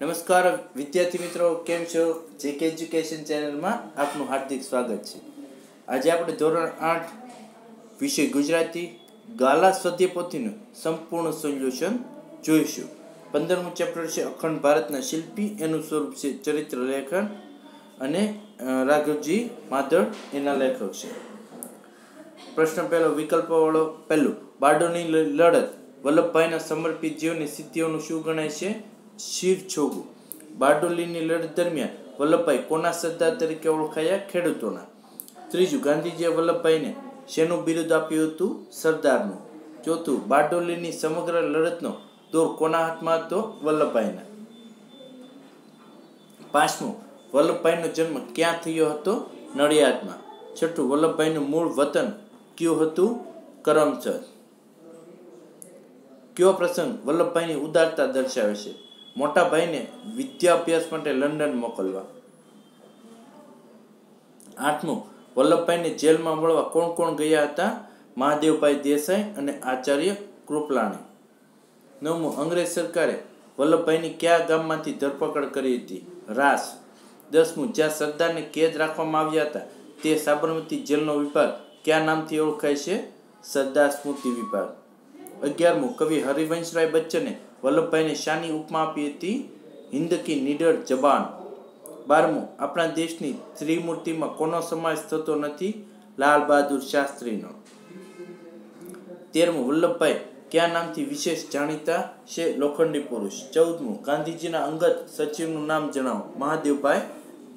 नमस्कार विद्यार्थी मित्रों, केम छो? जेके एज्युकेशन चैनल में आपनु हार्दिक स्वागत है। आज आपणे धोरण 8 विषय गुजराती गाला सद्यपोथीनु संपूर्ण सोल्यूशन जोईशुं। 15मुं चेप्टर छे अखंड भारतना शिल्पी, एनुं स्वरूप छे चरित्र लेखन अने राघवजी माधड़ एना लेखक छे। प्रश्न पहलो, विकल्प वालों पहलू बारडोनी लड़त वल्लभभाईना समर्पित जीवनी सिद्धिओनुं शुं गणाय छे? शिव छोगु। बारडोलीनी लड़त दरमियान वल्लभभाई कोना सरदार तरीके ओळखाया? खेडूतोना। त्रीजु, गांधीजीए वल्लभभाईने शेनुं बिरुद आप्युं हतुं? सरदारनुं। चौथु, बारडोलीनी समग्र लड़तनो दौर कोना हाथमां हतो? वल्लभभाईना। पांचमो, वल्लभभाईनो जन्म क्यां थयो हतो? नडियादमां। छठ्ठु, वल्लभभाईनुं मूळ वतन क्युं हतुं? करमसद। क्यो प्रसंग वल्लभभाईनी उदारता दर्शावे छे? मोटा भाई ने विद्या अभ्यास माटे लंडन मोकलवा। आठमो, वल्लभभाई ने जेल में वळवा कोण कोण गया हता? महादेवभाई देसाई अने आचार्य कृपलाणी। नवमो, अंग्रेज सरकारे वल्लभभाईनी क्या गाममांथी धरपकड़ करी हती? रास। दसमो, ज्यां सरदारने कैद राखवामां आव्या हता ते साबरमती जेलनो विभाग क्या नामथी ओळखाय छे? सरदार स्मृति विभाग। 11मो, कवि हरिवंशराय बच्चने वल्लभभाई ने शानी उपमा आपी थी? हिंद की निडर जबान। 12मो, अपना देश की त्रिमूर्ति में कोनो समावेश थतो नथी? लाल बहादुर शास्त्री नो। 13मो, वल्लभभाई क्या नाम थी विशेष जाणीता छे? लोखंडी पुरुष। 14मो, गांधीजी अंगत सचिव नु नाम जणावो? महादेवभाई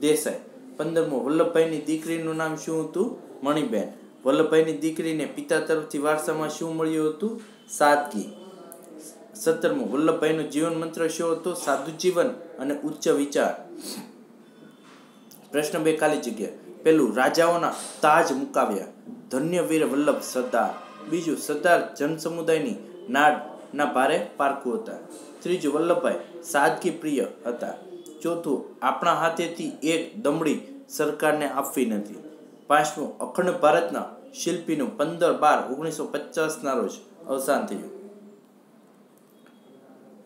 देसाई। 15मो, वल्लभभाई नी दीकरी नु नाम शुं हतुं? मणिबेन। वल्लभभाई नी दीकरी ने पिता तरफथी वारसा में शुं मळ्युं हतुं? सादगी। 17मो, वल्लभभाई नो जीवन मंत्र शो हतो? साधु जीवन अने उच्च विचार। प्रश्न बे, खाली जग्या। पहलू, राजाओना ताज मुकाव्या? धन्य वीर वल्लभ सरदार। बीजू, सरदार जनसमुदायनी नाड ना भारे पारकू हता। त्रीजु, वल्लभभाई सादगी प्रिय हता। चौथु, आपणा हाथेथी एक दमड़ी सरकारने आपवी नथी। पांचमो, अखंड भारतना शिल्पीनुं 15-12-1950 ना रोज अवसान थयुं।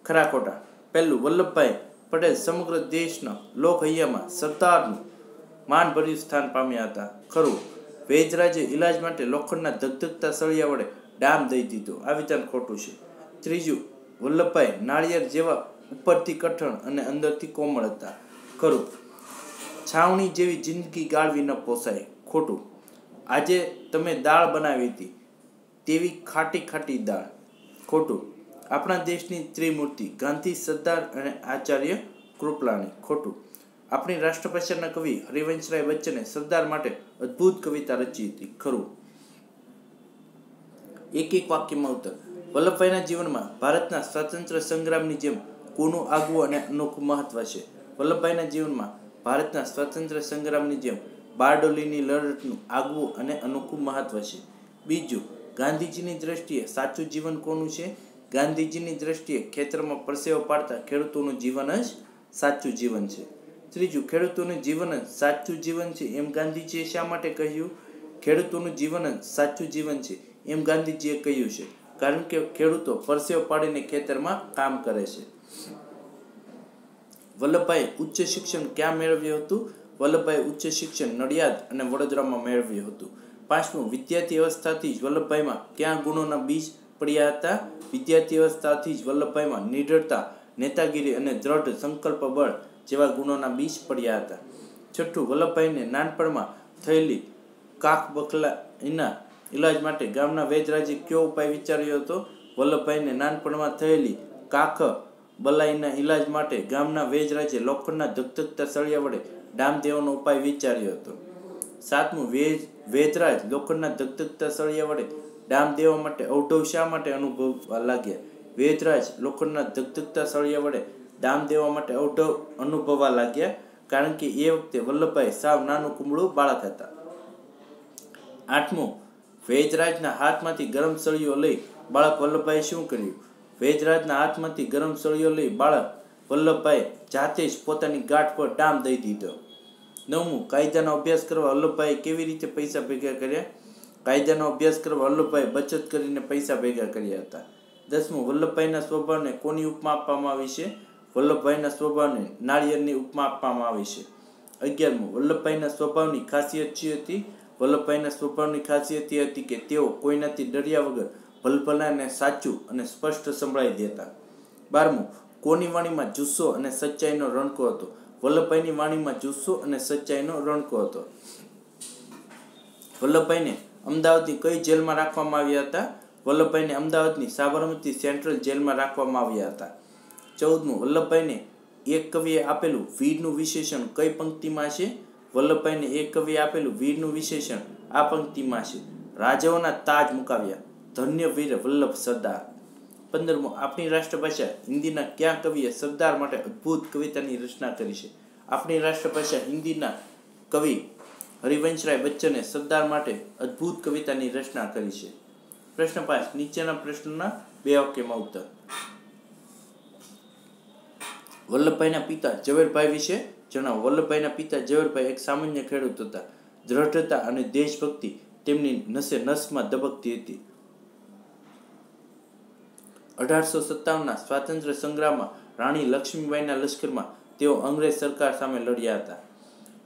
खरा खोटा। पहलू, वल्लभभाई पटेल समग्र देशना लोकहैयामां सरदारनुं मानभर्युं स्थान पाम्या हता? खरुं। वैजराजे इलाज माटे लोखंडना धगधगता सळिया वडे डाम दई दीधो? आ विधान खोटुं छे। त्रीजु, वल्लभभाई नाळिયેર जेवा उपरथी कठण अने अंदरथी कोमळ हता? खरुं। छावणी जेवी जिंदगी गाळवी न पोसाय? खोटुं। आजे तमे दाळ बनावी हती तेवी खाटी खाटी दाळ? खोटुं। अपना देश की त्रिमूर्ति गांधी सरदार और आचार्य कृपलाणी? खोटू। अपनी राष्ट्रभाषा कवि हरिवंशराय बच्चने सरदार माटे अद्भुत कविता रची थी? खरू। एक वाक्य में उत्तर। वल्लभभाईना जीवन में भारत स्वतंत्र संग्राम की जेम कोनु आगवू अने अनोखुं महत्व है? वल्लभभाईना जीवन में भारत स्वतंत्र संग्राम की जेम बारडोलीनी लड़तनुं आगवू अने अनोखुं महत्व है। बीजू, गांधीजीनी दृष्टिए साचु जीवन कोनु छे? गांधीजीनी दृष्टिए खेतर में परसेवो पाड़ता खेडूतोनुं जीवन ज साचुं जीवन छे। त्रीजु, खेडूतोनुं जीवन ज साचुं जीवन छे एम गांधीजीए शा माटे कह्युं? खेडूतोनुं जीवन ज साचुं जीवन छे एम गांधीजीए कह्युं छे कारण के खेडूतो परसेवो पाड़ीने खेतर में काम करे छे। वल्लभभाई उच्च शिक्षण क्या मेळव्युं हतुं? वल्लभभाई उच्च शिक्षण नडियाद अने वडोदरामां मेळव्युं हतुं। पांचमो, विद्यार्थी अवस्थाथी ज वल्लभभाईमां क्या गुणोना बीज पड्या हता? विद्यार्थी अवस्थाथी ज वल्लभभाईमां निडरता, नेतागिरी अने दृढ़ संकल्प बळ जेवा गुणोना बीज पड्या हता। छठ्ठुं, वल्लभभाईने नानपणमां थयेली काकबखलाईना इलाज माटे गामना वैद्यराजे कયો उपाय विचार्यो हतो? वल्लभभाईने नानपणमां थयेली काकबलाईना इलाज माटे गामना वैद्यराजे लोखंडना धगधगता સળિયા વડે ડામ દેવાનો ઉપાય વિચાર્યો હતો। સાતમું, વૈદ્યરાજ લોખંડના ધગધગતા સળિયા વડે डाम देवा माटे अवढव शा माटे अनुभववा लाग्या? वेदराज लोखंडना धगधगता सळिया वडे डाम देवा माटे अवढव अनुभववा लाग्या कारण के ए वखते वल्लभभाई साव नानो कुमळो बाळक हता। आठमो, वेदराजना हाथमांथी गरम सळियो लई बाळक वल्लभभाई शुं कर्युं? वेदराजना हाथमांथी गरम सळियो लई बाळक वल्लभभाई जाते ज पोतानी गांठ पर डाम दई दीधो। नवमो, कायदानो अभ्यास करवा वल्लभभाई केवी रीते पैसा भेगा कर्या? कायदानो अभ्यास करवा वल्लभभाई बचत करीने पैसा भेगा कर्या हता। 10मो, वल्लभभाईना स्वभावने कोनी उपमा आपवामां आवी छे? વલ્લભભાઈના સ્વભાવને નાળિયેરની ઉપમા આપવામાં આવી છે। 11મો, વલ્લભભાઈના સ્વભાવની ખાસિયત શું હતી? વલ્લભભાઈના સ્વભાવની ખાસિયત એ હતી કે તેઓ કોઈનાથી ડર્યા વગર ભલભલાને સાચું અને સ્પષ્ટ સંભળાઈ દેતા। 12મો, કોની વાણીમાં જુસ્સો અને સચ્ચાઈનો રણકો હતો? વલ્લભભાઈની વાણીમાં જુસ્સો અને સચ્ચાઈનો રણકો હતો। વલ્લભભાઈને અમદાવાદની કઈ જેલમાં રાખવામાં આવ્યા હતા? વલ્લભભાઈને અમદાવાદની સાબરમતી સેન્ટ્રલ જેલમાં રાખવામાં આવ્યા હતા। 14મો, વલ્લભભાઈને એક કવિએ આપેલું વીરનું વિશેષણ કઈ પંક્તિમાં છે? વલ્લભભાઈને એક કવિએ આપેલું વીરનું વિશેષણ આ પંક્તિમાં છે, રાજાઓના તાજ મુકાવ્યા, ધન્ય વીર વલ્લભ સરદાર। 15મો, આપણી રાષ્ટ્રભાષા હિન્દીના કયા કવિએ સરદાર માટે અદ્ભુત કવિતાની રચના કરી છે? આપણી રાષ્ટ્રભાષા હિન્દીના કવિ હરિવંશરાય બચ્ચને સરદાર માટે અદ્ભુત કવિતાની રચના કરી છે। પ્રશ્ન 5, નીચેના પ્રશ્નના બે વાક્યમાં ઉત્તર। વલ્લભભાઈના પિતા ઝવેરભાઈ વિશે જણાવો। વલ્લભભાઈના પિતા ઝવેરભાઈ એક સામાન્ય ખેડૂત હતા। દ્રઢતા અને દેશભક્તિ તેમની નસે નસમાં ધબકતી હતી। 1857ના સ્વાતંત્ર્ય સંગ્રામમાં રાણી લક્ષ્મીબાઈના લશ્કરમાં તેઓ અંગ્રેજ સરકાર સામે લડ્યા હતા।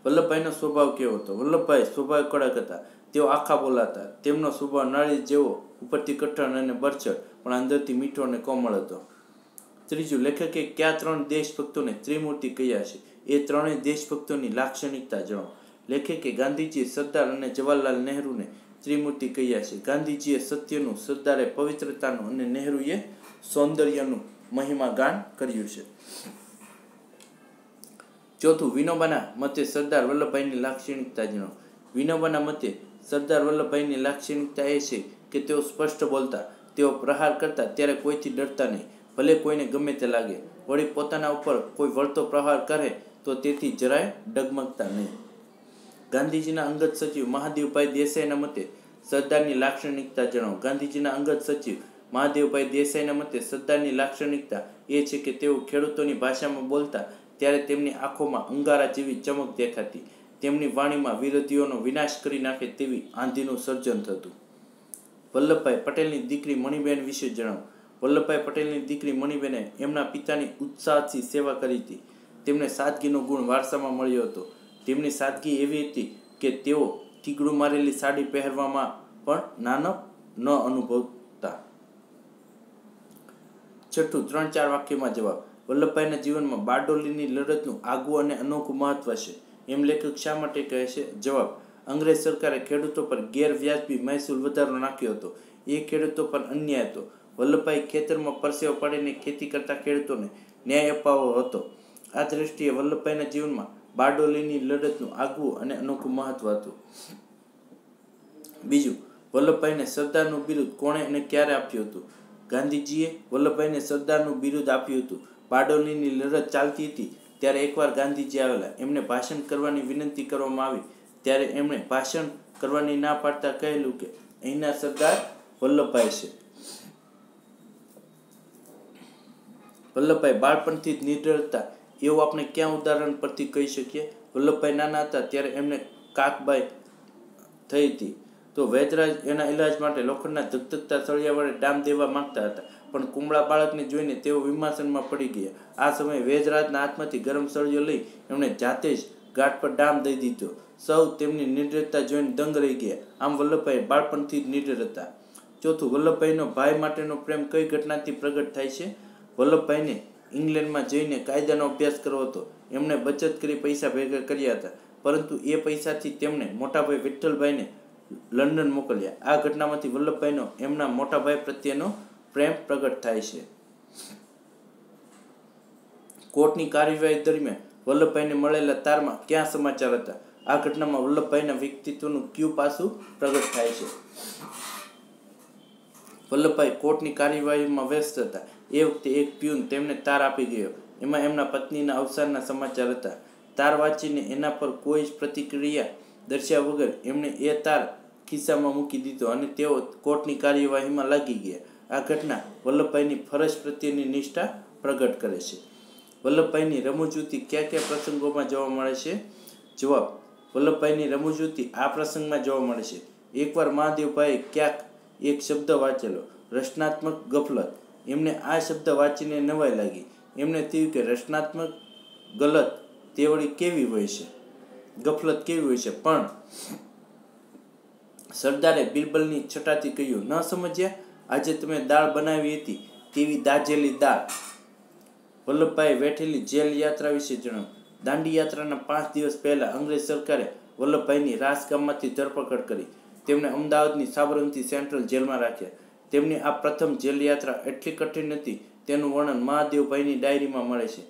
વલ્લભભાઈનો સ્વભાવ કેવો હતો? વલ્લભભાઈ સ્વભાવ કડક હતા, તેઓ આખા બોલાતા। તેમનો સ્વભાવ નાળી જેવો, ઉપરથી કઠણ અને બરછટ, પણ અંદરથી મીઠો અને કોમળ હતો। ત્રીજું, લેખકે કયા ત્રણ દેશભક્તોને ત્રિમૂર્તિ કહ્યા છે? એ ત્રણેય દેશભક્તોની લાક્ષણિકતા જણાવો। લેખકે ગાંધીજીએ સરદાર અને જવાહરલાલ નહેરુને ત્રિમૂર્તિ કહ્યા છે। ગાંધીજીએ સત્યનું, સરદારે પવિત્રતાનું અને નહેરુએ સૌંદર્યનું મહિમાગાન કર્યું છે। ચોથું, વિનોબાના મતે સરદાર વલ્લભભાઈની લાક્ષણિકતા જણાવો। વિનોબાના મતે સરદાર વલ્લભભાઈની લાક્ષણિકતા એ છે કે તેઓ સ્પષ્ટ બોલતા, તેઓ પ્રહાર કરતા ત્યારે કોઈથી ડરતા નહીં, ભલે કોઈને ગમે તે લાગે। વળી પોતાના ઉપર કોઈ વળતો પ્રહાર કરે તો તેથી જરાય ડગમગતા નહીં। ગાંધીજીના અંગત સચિવ મહાદેવભાઈ દેસાઈના મતે સરદારની લાક્ષણિકતા જણાવો। ગાંધીજીના અંગત સચિવ મહાદેવભાઈ દેસાઈના મતે સરદારની લાક્ષણિકતા એ છે કે તેઓ ખેડૂતોની ભાષામાં બોલતા ત્યારે તેમની આંખોમાં અંગારા જેવી ચમક દેખાતી, તેમની વાણીમાં વિરોધીઓનો વિનાશ કરી નાખે તેવી આંધીનું સર્જન થતું। વલ્લભભાઈ પટેલની દીકરી મણિબેન વિશે જણાવો। વલ્લભભાઈ પટેલની દીકરી મણિબેને એમના પિતાની ઉત્સાહથી સેવા કરી હતી। તેમને સાદગીનો ગુણ વારસામાં મળ્યો હતો। તેમની સાદગી એવી હતી કે તેઓ ઠીકડું મારેલી સાડી પહેરવામાં પણ નાનપ ન અનુભવતા। છઠ્ઠું, 3-4 વાક્યમાં જવાબ। વલ્લભભાઈના જીવનમાં બારડોલીની લડતનું આગવું અને અનોખું મહત્વ છે, એમ લેખક શા માટે કહે છે? જવાબ, અંગ્રેજ સરકારે ખેડૂતો પર ગેરવ્યાજબી મહેસૂલ વધારો નાખ્યો હતો, એ ખેડૂતો પર અન્યાય હતો। વલ્લભભાઈ ખેતરમાં પરસેવો પાડીને ખેતી કરતા ખેડૂતોને ન્યાય અપાવવો હતો। આ દ્રષ્ટિએ વલ્લભભાઈના જીવનમાં બારડોલીની લડતનું આગવું અને અનોખું મહત્વ હતું। બીજું, વલ્લભભાઈને સરદારનું બિરુદ કોણે અને ક્યારે આપ્યું હતું? ગાંધીજીએ વલ્લભભાઈને સરદારનું બિરુદ આપ્યું હતું। બારડોલીની લડત ચાલતી હતી ત્યારે એકવાર ગાંધીજી આવેલા, એમને ભાષણ કરવાની વિનંતી કરવામાં આવી ત્યારે એમણે ભાષણ કરવાની ના પાડતા કહેલું કે અહીંના સરદાર વલ્લભભાઈ છે। વલ્લભભાઈ બાળપણથી જ નિડરતા, એવું આપણે ક્યાં ઉદાહરણ પરથી કહી શકીએ? વલ્લભભાઈ નાના હતા ત્યારે એમને કાકબાઈ થઈ હતી, તો વૈદરાજ એના ઈલાજ માટે લોખંડના ધગધગતા સળિયા વડે ડામ દેવા માંગતા હતા, પણ કુમળા બાળકને જોઈને તેઓ વિમાસનમાં પડી ગયા। આ સમયે વેદરાજના હાથમાંથી ગરમ સળિયો લઈ એમણે જાતે જ ગાંઠ પર ડામ દઈ દીધો। સૌ તેમની નિડરતા જોઈને દંગ રહી ગયા। આમ વલ્લભભાઈ બાળપણથી જ નિડર હતા। ચોથું, વલ્લભભાઈનો ભાઈ માટેનો પ્રેમ કઈ ઘટનાથી પ્રગટ થાય છે? વલ્લભભાઈને ઇંગ્લેન્ડમાં જઈને કાયદાનો અભ્યાસ કરવો હતો। એમણે બચત કરી પૈસા ભેગા કર્યા હતા, પરંતુ એ પૈસાથી તેમણે મોટાભાઈ વિઠ્ઠલભાઈને લંડન મોકલ્યા। આ ઘટનામાંથી વલ્લભભાઈનો એમના મોટાભાઈ પ્રત્યેનો પ્રેમ પ્રગટ થાય છે। કોર્ટની કાર્યવાહી દરમિયાન વલ્લભભાઈને મળેલા તારમાં ક્યાં સમાચાર હતા? આ ઘટનામાં વલ્લભભાઈના વ્યક્તિત્વનું કયું પાસું પ્રગટ થાય છે? વલ્લભભાઈ કોર્ટની કાર્યવાહીમાં વ્યસ્ત હતા, એ વખતે એક પ્યુન તેમને તાર આપી ગયો, એમાં એમના પત્નીના અવસાનના સમાચાર હતા। તાર વાંચીને એના પર કોઈ જ પ્રતિક્રિયા દર્શાવ્યા વગર એમણે એ તાર ખિસ્સામાં મૂકી દીધો અને તેઓ કોર્ટની કાર્યવાહીમાં લાગી ગયા। આ ઘટના વલ્લભભાઈની ફરજ પ્રત્યેની નિષ્ઠા પ્રગટ કરે છે। વલ્લભભાઈની રમૂજૂતી કયા કયા પ્રસંગોમાં જોવા મળે છે? જવાબ, વલ્લભભાઈની રમૂજૂતી આ પ્રસંગમાં જોવા મળે છે। એકવાર મહાદેવભાઈએ ક્યાંક એક શબ્દ વાંચેલો, રચનાત્મક ગફલત, એમને આ શબ્દ વાંચીને નવાઈ લાગી, एमने थयुं के रचनात्मक गलत तेवड़ी केवी होय छे, गफलत केवी होय छे। पण सरदारे बीरबलनी छटाती कह्युं, न समज्या? आजे तमे दाळ बनावी हती तेवी दाजेली दाळ। वल्लभभाई वेठेली जेल यात्रा विषे जणाव्युं। दांडी यात्राना 5 दिवस पहला अंग्रेज सरकारे वल्लभभाईनी राजकाममांथी धरपकड करी। तेमणे अमदावादनी साबरमती सेंट्रल जेलमां राख्या। तेमनी आ प्रथम जेल यात्रा एटली कठिन हती तेनुं वर्णन महादेवभाईनी डायरीमां मळे छे।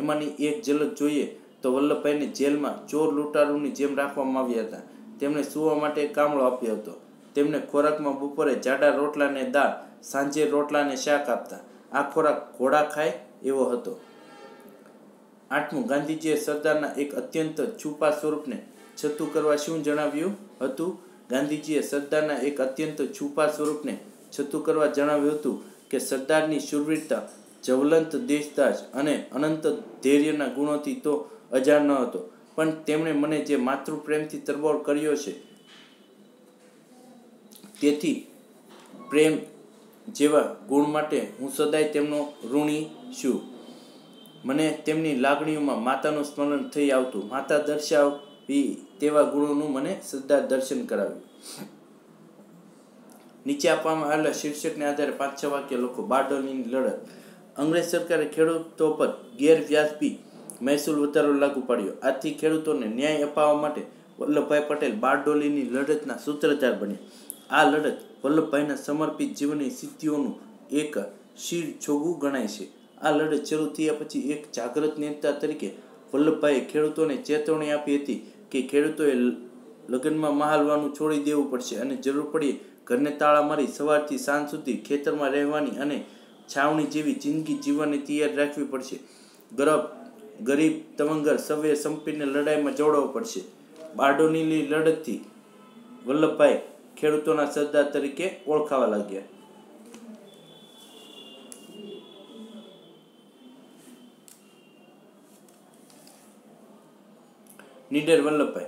एमांनी एक झलक जोईए तो वल्लभभाईने जेलमां चोर लूंटारूनी जेम राखवामां आव्या हता। तेमणे सुवा माटे कामळो आप्यो हतो। तेमणे खोराकमां बपोरे जाडा रोटला ने दाळ, सांजे रोटला ने शाक आपता। आ खोराक घोड़ा खाय एवो हतो। आठमुं, गांधीजीए सरदारना एक अत्यंत छुपा स्वरूपने छतु करवा शुं जणाव्युं हतुं? गांधीजीए सरदारना एक अत्यंत छुपा स्वरूपने छतु करवा जणाव्युं हतुं के सरदारनी शूरवीरता, ज्वलंत देशदाज अने अनंत धैर्यना गुणोथी तो अजाण न हतो, पण तेमणे मने जे मातृप्रेमथी तरबोળ कर्यो छे तेथी प्रेम जेवा गुण माटे हूँ सदाय तेमनो ऋणी छुं। मने तेमनी लागणीओमां मातानुं स्मरण थई आवतुं। माता दर्शावी तेवा गुणोनुं मने सरदार दर्शन कराव्युं। नीचे आपवामां आवेला शीर्षकने आधारे 5-6 वाक्य लखो। बारडोलीनी लड़त। अंग्रेज सरकारे खेडूतो पर गैरव्याजबी महसूल वधारो लागू पाड्यो। आथी खेडूतोने न्याय अपाववा माटे वल्लभभाई पटेल बारडोलीनी लड़तना सूत्रधार बन्या। आ लड़त वल्लभभाईना समर्पित जीवनी सिद्धिओनुं एक शिरछोगुं गणाय छे। आ लड़त शुरू थया पछी एक जागृत नेता तरीके वल्लभभाई खेडूतोने चेतवणी आपी हती के खेडूतोए लग्નમાં મહાલવાનું છોડી દેવું પડશે અને જરૂર પડી ઘરને તાળા મારી સવારથી સાંજ સુધી ખેતરમાં રહેવાની અને છાવણી જેવી જિંદગી જીવવાની તૈયાર રાખવી પડશે। ગરીબ તવંગર સવે સંપીને લડાઈમાં જોડવો પડશે। બારડોલીની લડતથી વલ્લભભાઈ ખેડૂતોના સરદાર તરીકે ઓળખાવા લાગ્યા। निडर वल्लभभाई।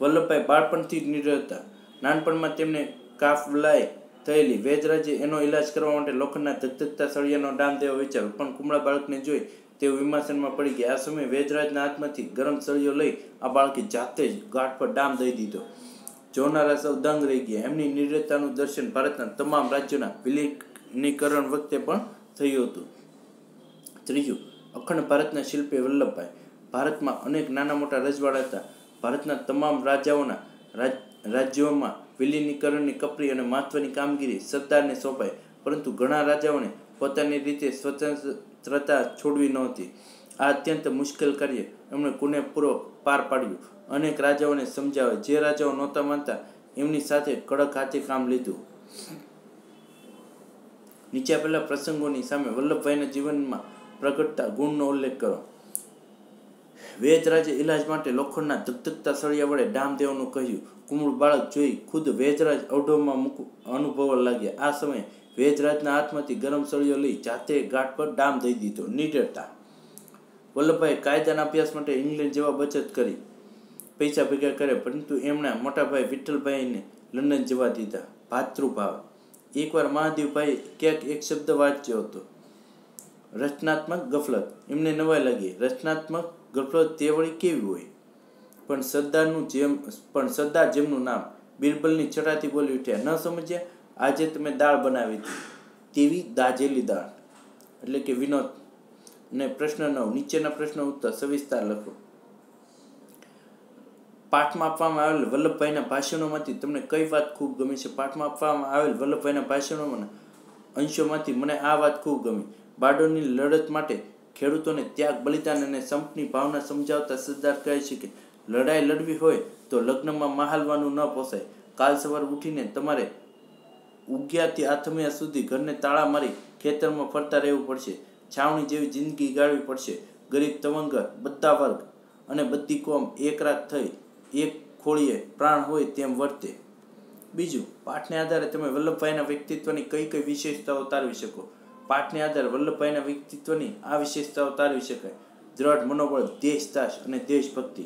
वल्लभभाई बाळपणथी ज निडर हता। नानपणमां तेमणे काफलाए थयेली वेधराजे एनो इलाज करवा माटे लोखंडना धगधगता सળિયાનો डाम देवा विचार्યો, पण कुमळा बाळकने जोई तेઓ विमर्शनमां पड़ी गया। आ समये वेधराजना हाथमांथी गरम સળિયો लई आ बाळके जाते ज गांठ पर डाम दई दीधो। जोनारा सौ दंग रही गया। एमनी निडरतानुं दर्शन भारतना तमाम राज्योना विलीनीकरण वखते पण थयुं हतुं। त्रीजुं, अखंड भारतना शिल्पी वल्लभभाई। भारत में अनेक नाना मोटा रजवाड़ा था। भारतना तमाम राजाओना राज्यों में विलीनीकरण की कपरी और महत्वनी कामगीरी सरदार ने सौंपाई, परंतु घणा राजाओं ने पोतानी रीते स्वतंत्रता छोड़ी नहोती। आ अत्यंत मुश्किल कार्य एमणे कुनेहपूर्वक पार पाड्युं। अनेक राजाओं ने समजाव्या। जे राजाओ नहोता मानता एमनी साथे कड़क हाथे काम लीधुं। नीचे आपेला प्रसंगोनी सामे वल्लभभाईना जीवनमां प्रगटता गुणनो उल्लेख करो। वेदराजे इलाज माटे लोखंडना धगधगता सળિયા वडे डाम देवानुं कह्युं। कुमळुं बाळक जोई खुद वेदराज अवढोमां अनुभववा लाग्या। आ समये वेदराजना हाथमांथी गरम સળિયો લઈ જાતે ગાંઠ પર डाम दई दीधो। निडरता। वल्लभभाई कायदाना अभ्यास माटे इंग्लेंड जेवा बचत करी पैसा भेगा कर्या, परंतु एमणा मोटा भाई विठ्ठलभाईने लंडन जवा दीधा। भातृभाव। एकवार महादेवभाઈએ ક્યાંક एक शब्द वांच्यो हतो, रचनात्मक गफलत। एमने नवाई लगी। रचनात्मक गफलत तेवड़ी केवी होय? पण सरदार जेमनुं नाम बीरबलनी छटाती बोली उठ्या, न समज्या? आजे तमे दाळ बनावी तेवी दाजेली दाळ। एटले के विनोद ने। प्रश्न 9 नीचेना प्रश्नो उत्तर सविस्तार लखो। पाठमां आपवामां आवेल वल्लभभाईना भाषणोमांथी तमने कई वात खूब गमी छे? पाठमां आपवामां आवेल वल्लभभाईना भाषणोमांना अंशोमांथी मने आ वात खूब गमी। बारडोली लड़त माटे खेडूतोने त्याग बलिदान अने संपनी भावना समजावता सरदार कहे छे के लड़ाई लड़वी होय तो लग्નમાં મહાલવાનું न પોસાય। કાલ સવાર ઉઠીને તમારે ઉગ્યાથી આથમ્યા સુધી ઘરને તાળા મારી ખેતરમાં ફરતા રહેવું પડશે। છાવણી જેવી જિંદગી ગાળવી પડશે। ગરીબ તવંગર બધા વર્ગ અને બધી કોમ એક રાત થઈ એક ખોળીએ પ્રાણ હોય તેમ વર્તે। બીજું, પાઠને આધારે તમે વલ્લભભાઈના વ્યક્તિત્વની કઈ કઈ વિશેષતાઓ તારવી શકો? पाठने आधार वल्लभभाईना व्यक्तित्वनी आ विशेषताओ तारवी शकाय। दृढ़ मनोबल, देशदास अने देशभक्ति,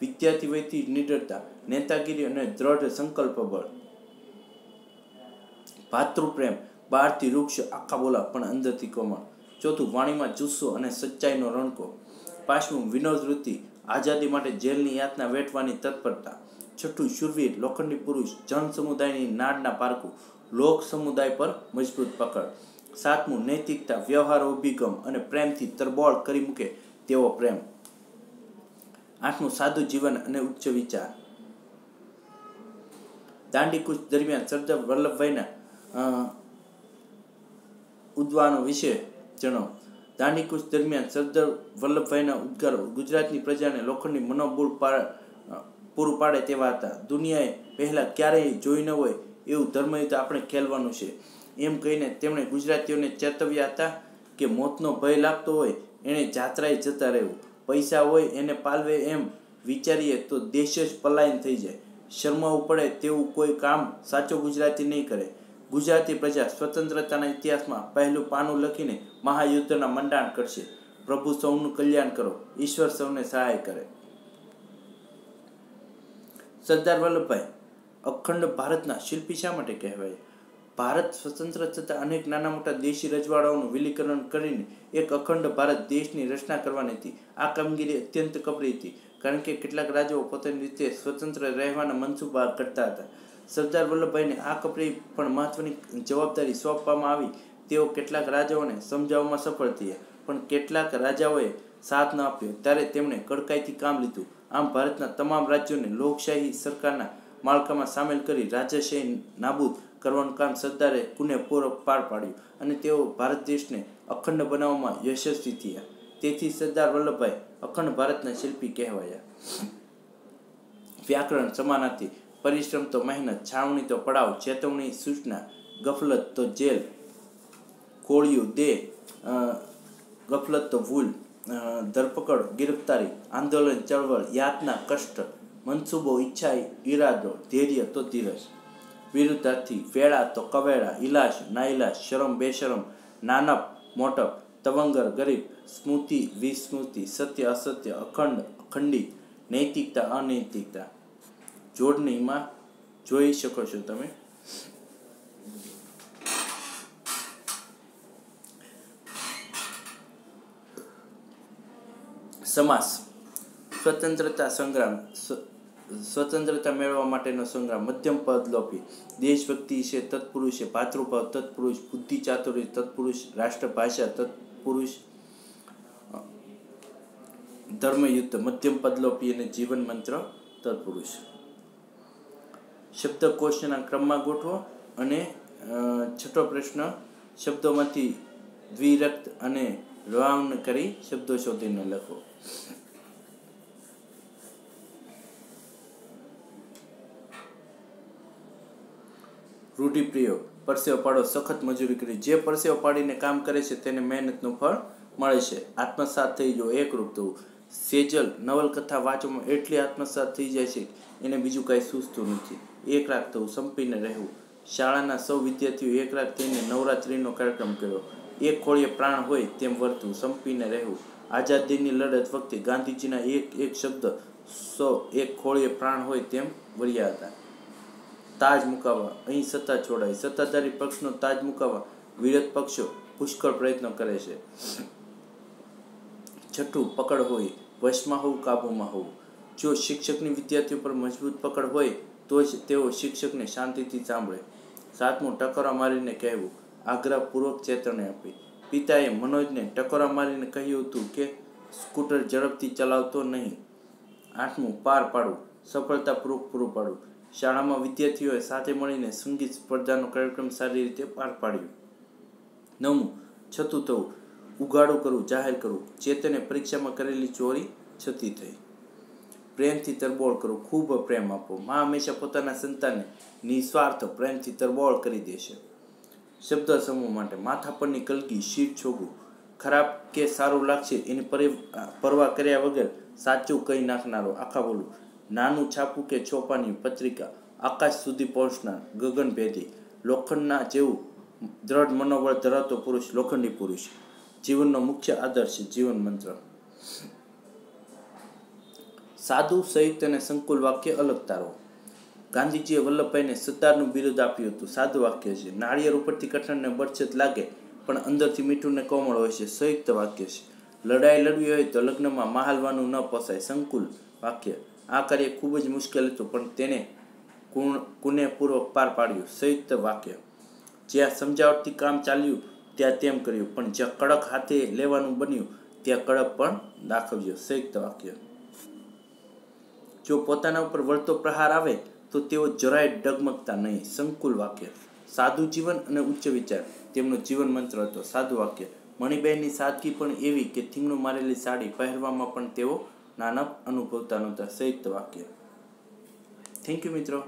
विद्यार्थी वयथी निडरता, नेतागिरी अने दृढ़ संकल्प बळ, भातृप्रेम, बाहरथी रूक्ष आखा बोला पण अंदरथी कोमळ, चौथु वाणी में जुस्सो और सच्चाई नो रणको। पांचमु विनोद वृत्ति आजादी माटे जेलनी यातना वेठवानी तत्परता। छठ्ठु शूरवीर लोखंडी पुरुष जन समुदायनी नाडना पारकू लोक समुदाय पर मजबूत पकड़। सातमु नैतिकता व्यवहार अभिगम अने प्रेमथी तरबोळ करी मूके तेवो प्रेम। आठमु साधु जीवन अने उच्च विचार। दांडी कूच दरमियान सरदार वल्लभभाईना उद्गारनो विषय जणो। दांडी कूच दरमियान सरदार वल्लभभाईना उद्गारो गुजरातनी प्रजाने लोखंडी मनोबल पूरू पाडे तेवा हता। दुनियाए पहेला क्यारेय जोई न होय एवुं धर्मयुद्ध आपणे खेलवानुं छे एम कहीने तेमणे गुजरातीओने चेतव्या हता के मोतनो भय लागतो होय एणे जात्राए जता रहेवुं, पैसा होय एने पालवे एम विचारीए तो देश ज पलायन थई जाय। शरमावुं पड़े तेवुं कोई काम साचो गुजराती नहीं करे। गुजराती प्रजा स्वतंत्रताना इतिहासमां पहेलुं पानुं लखीने महायुद्धना मंडाण करशे। प्रभु सौनुं कल्याण करो, ईश्वर सौने सहाय करे। सरदार वल्लभभाई अखंड भारतना शिल्पी शा माटे कहेवाय? भारत स्वतंत्र थता अनेक नाना मोटा देशी रजवाड़ाओनुं विलीकरण करीने एक अखंड भारत देशनी रचना करवानी हती। आ कामगीरी अत्यंत कपरी हती कारण के केटलाक राजाओ पोतानी रीते स्वतंत्र रहेवाना मनसूबा करता हता। सरदार वल्लभभाईने आ कपरी पण महत्वनी जवाबदारी सोंपवामां आवी। तेओ केटलाक राजाओने समजाववामां सफल थया पण केटलाक राजाओए साथ न आप्यो त्यारे तेमणे कड़काईथी काम लीधुं। आम भारतना तमाम राज्योने लोकशाही सरकारना माळखामां सामेल करी राजाशाही नाबूद करवानुं काम सरदारे कुनेहपूर्वक पार पाड्युं अने तेओ भारत देशने अखंड बनाववामां यशस्वी थया। तेथी सरदार वल्लभभाई अखंड भारतना शिल्पी कहेवाया। व्याकरण समानार्थी परिश्रम तो मेहनत, छावनी तो पड़ाव, चेतवनी सूचना, गफलत तो जेल, कोड़ियों दे, गफलत तो भूल, धरपकड़ गिरफ्तारी, आंदोलन चळवळ, यातना कष्ट, मनसूबो इच्छा इरादो, धैर्य तो धीरज। विरुद्धार्थी वेड़ा तो कवेड़ा, इलाज नाइलाज, शरम बेशरम, नानप मोटप, तवंगर गरीब, स्मृति विस्मृति, सत्य असत्य, अखंड अखंडित, नैतिकता अनैतिकता। जोड़नी में जोई शको छो तमे। समास स्वतंत्रता संग्राम स्वतंत्रता मेळवा माटेनो संग्राम, मध्यम पद लोपी, देशभक्ति से तत्पुरुष है, भातृभाव तत्पुरुष, बुद्धि चातुर्य तत्पुरुष, राष्ट्रभाषा तत्पुरुष, धर्मयुद्ध मध्यम पद लोपी अने जीवन मंत्र तत्पुरुष। शब्दकोशना क्रममां गोठवो अने छठो प्रश्न शब्दोमांथी द्विरक्त अने रवाउंड करी शब्दों शोधीने लखो। रूढ़िप्रयोग परसेव पाड़ो, सखत मजूरी करी, जे परसेव पाड़ीने काम करे छे तेने मेहनतनुं फळ मळे छे। आत्मसात थई जो एकरूप थवुं, सेजल नवलकथा वांचવામાં એટલી आत्मसात थई जाय छे એને બીજું કાંઈ સૂઝતું નથી। એક રાત થવું, સંપીને રહેવું। શાળાના સૌ વિદ્યાર્થીઓ એક રાત થઈને નવરાત્રિનો કાર્યક્રમ કર્યો। એક ખોળીએ પ્રાણ હોય તેમ વર્તવું, સંપીને રહેવું। આઝાદીની લડત વખતે ગાંધીજીના એક એક શબ્દ સો એક ખોળીએ પ્રાણ હોય તેમ વર્યા હતા। તાજ મુકાવવા, અહીં સત્તા છોડાય, સત્તાધારી પક્ષનો તાજ મુકાવવા વિરોધ પક્ષો પુષ્કળ પ્રયત્નો કરે છે। છઠ્ઠું પકડ હોય, વશમાં હોવું, કાબુમાં હોવું। जो शिक्षक ने विद्यार्थियों पर मजबूत पकड़ होय तो ज शिक्षक ने शांतिथी सांभळे। सातमो टकोरा मारीने कहेवुं, आग्रहपूर्वक चेतवणी आपी। पिताए मनोज ने टकोरा मारीने कह्युं हतुं के स्कूटर झड़पथी चलावतो नहीं। आठमु पार पाडवुं, सफलतापूर्वक पूरू पाडवुं। शाळामां विद्यार्थीओए साथे મળીને संगीत स्पर्धाનો કાર્યક્રમ સારી રીતે પાર પાડ્યો। નવમું છતું થવું, ઉઘાડું કરવું, જાહેર કરવું। ચેતને પરીક્ષામાં કરેલી ચોરી છતી થઈ। प्रेमथी तरबोळ करो, खूब प्रेम आपो। मां हमेशा पोताना संतानने निस्वार्थ प्रेमथी तरबोळ करी देशे। शब्द समूह माटे माथापरनी कलगी, शीट छोगू, खराब के सारू लागशे एनी परवा कर्या वगर साचुं कही नाखनारो आखावलू, नानू छापू के छोपानी पत्रिका, आकाश सुधी पहोंचनार गगनभेदी, लोखंडना जेवुं दृढ़ मनोबळ धरावतो पुरुष लोखंडी पुरुष। जीवननो मुख्य आदर्श जीवन मंत्र। साधु संयुक्त ने संकुल वाक्य अलग तारो। गांधीजीए वल्लभभाई ने सत्तारनु बिरुद आप्युं हतुं। साधु वाक्य छे, नारियर उपरथी कठण ने बरछत लागे पण अंदरथी मीठुं ने कोमळ होय छे। संयुक्त वाक्य छे। लड़ाई लड़वी होय तो लग्नमां महालवानुं न पसाय। संकुल वाक्य। आ कार्य खूब ज मुश्केल हतुं पण तेने कुनेपूर्वक पार पाड्युं। संयुक्त वाक्य। ज्यां समजावटथी काम चाल्युं त्यां तेम कर्युं पण जे कड़क हाथे लेवानुं बन्युं त्यां कड़क पण दाखव्यो। संयुक्त वाक्य। जो पोताना उपर वळतो प्रहार आवे तो तेओ जराय डगमगता नहीं। संकुल वाक्य। साधु जीवन अने उच्च विचार तेमनो जीवन मंत्र हतो। साधु वाक्य। मणिबेननी सादगी पण एवी के थींगणुं मारेली साड़ी पहेरवामां पण तेओ नानप अनुभवता नहोता। संयुक्त वाक्य। थैंक यू मित्रों।